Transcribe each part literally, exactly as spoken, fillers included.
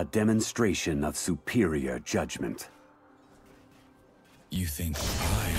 A demonstration of superior judgment. You think I am?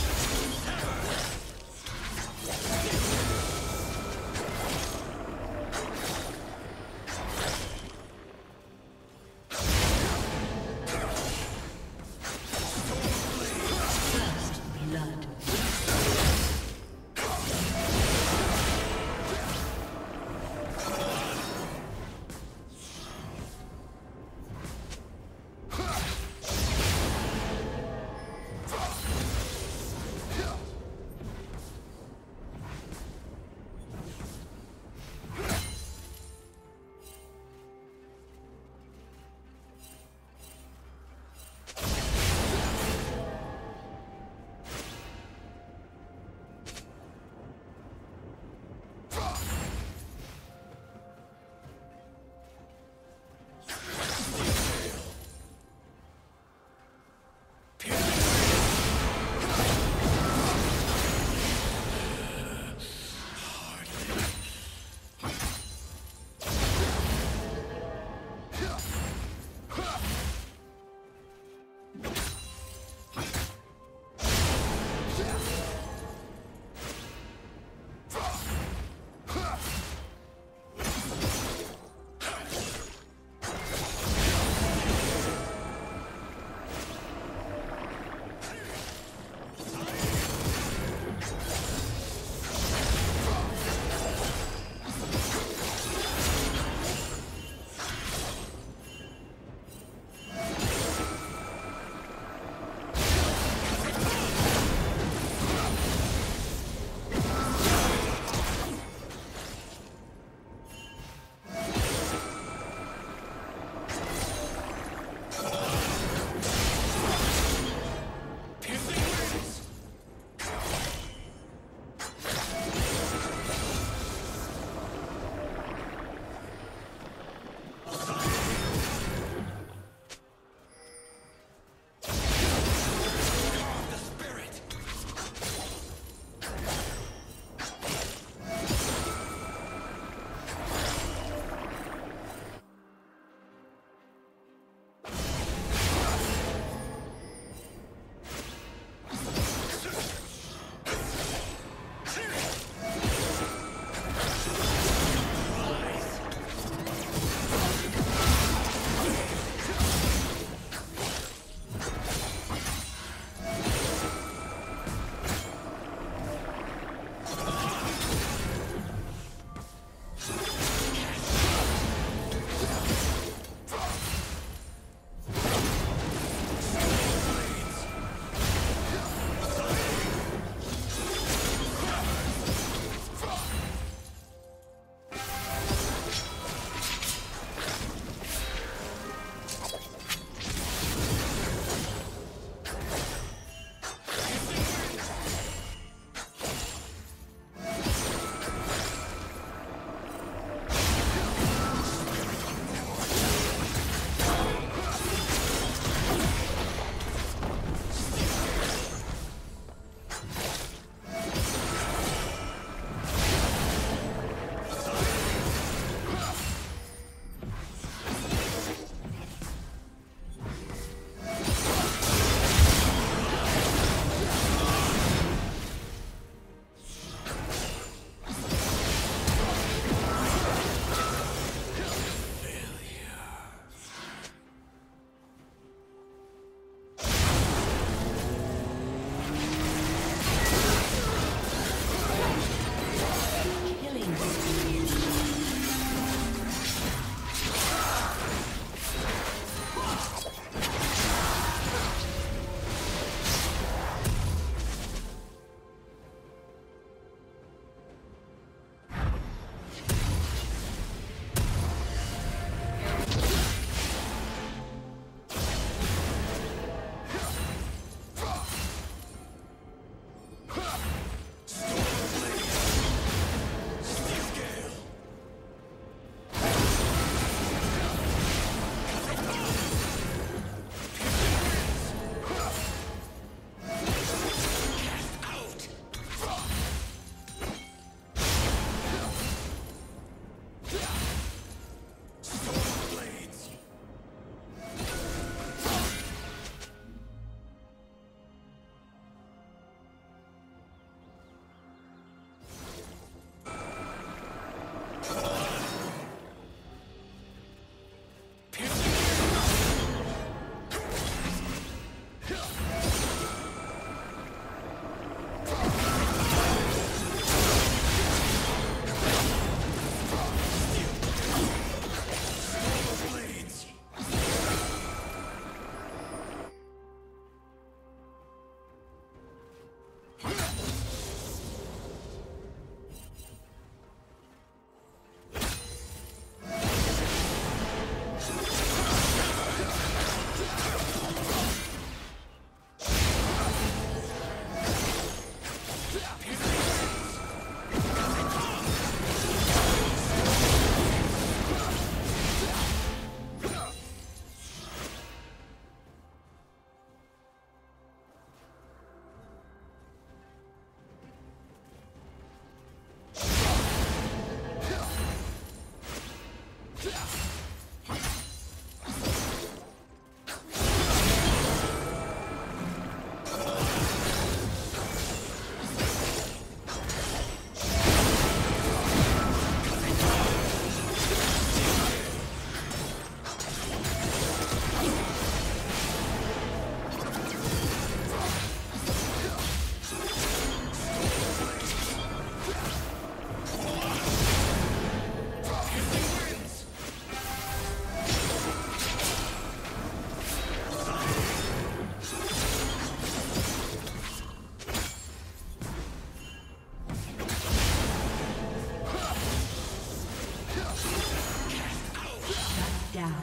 down.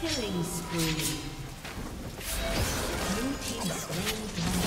Killing spree. Blue team slain down.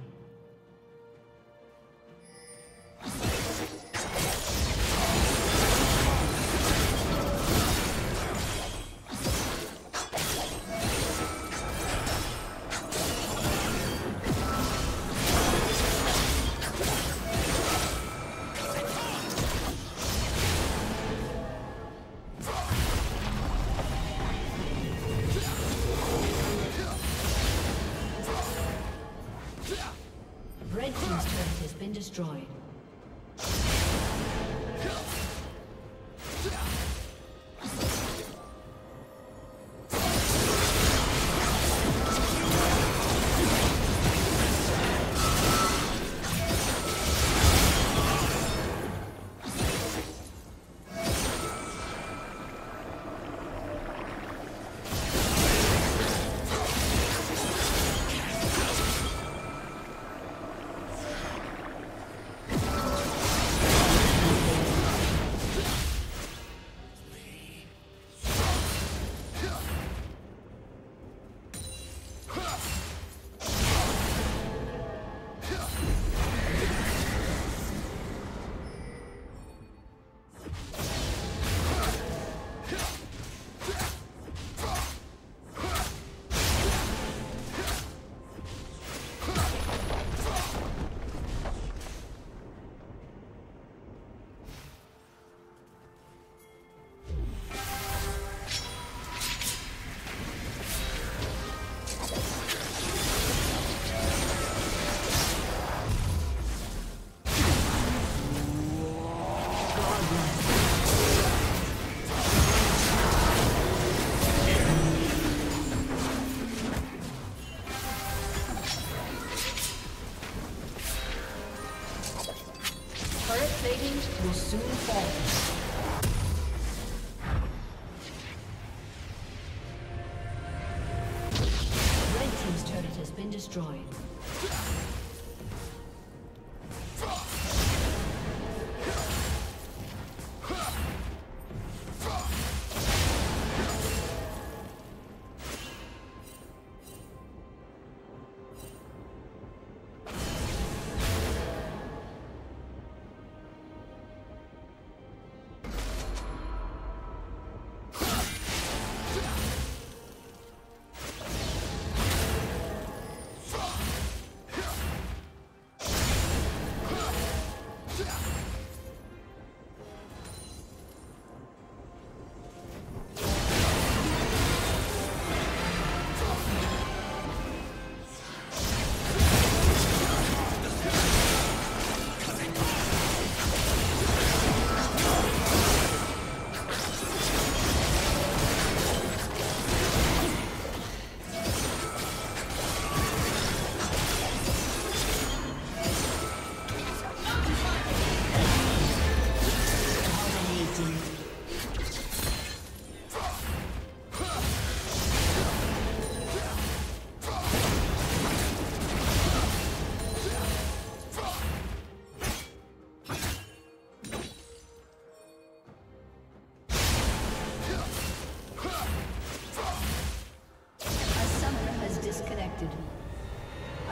Destroyed. Will soon fall. Red team's turret has been destroyed. Fuck!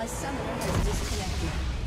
A summoner has disconnected.